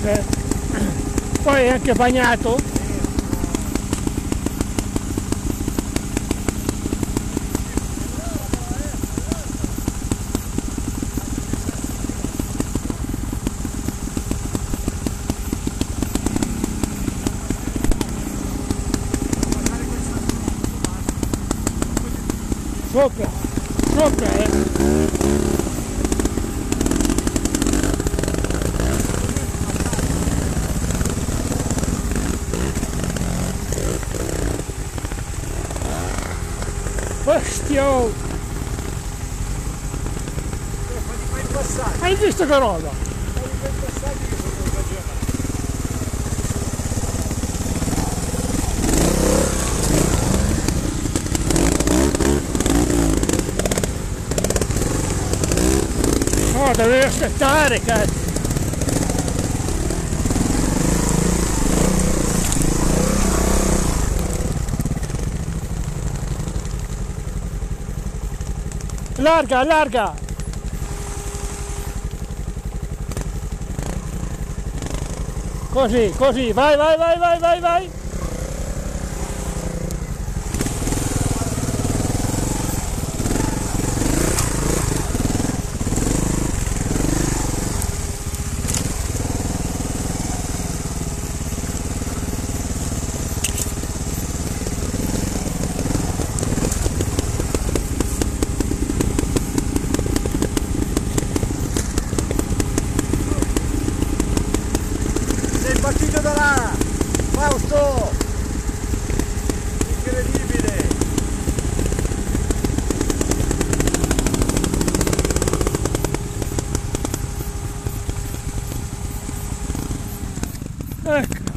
Poi è anche bagnato. Sopra, sopra, Bestio! Hai visto che roba? No, dovevi aspettare, cazzo! Larga, larga! Così, così, vai, vai, vai, vai, vai, vai! Partito da là, Fausto! Incredibile! Ecco!